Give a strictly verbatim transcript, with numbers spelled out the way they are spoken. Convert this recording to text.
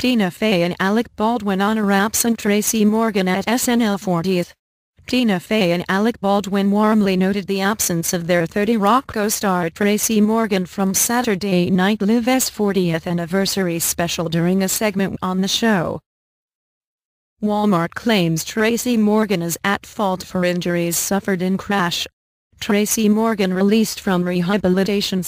Tina Fey and Alec Baldwin on wraps and Tracy Morgan at S N L fortieth. Tina Fey and Alec Baldwin warmly noted the absence of their thirty rock co-star Tracy Morgan from Saturday Night Live's fortieth anniversary special during a segment on the show. Walmart claims Tracy Morgan is at fault for injuries suffered in crash. Tracy Morgan released from rehabilitation